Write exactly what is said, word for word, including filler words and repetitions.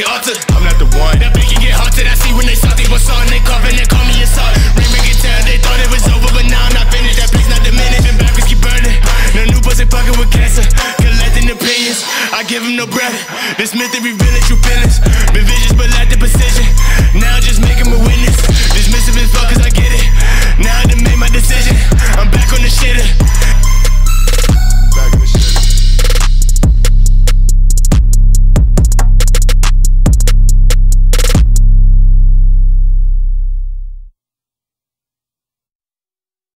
get altered. I'm not the one. That bitch can get haunted. I see when they salty, but saw and they cough and they call me a salt. Ring ring it down, they thought it was over, but now I'm not finished. That bitch not diminished, and backwards keep burning. No new pussy pocket with cancer, collecting opinions. I give him no breath. This myth that reveal that you feelings. Been vicious, but lack the precision. Now just make him a witness. Dismissive is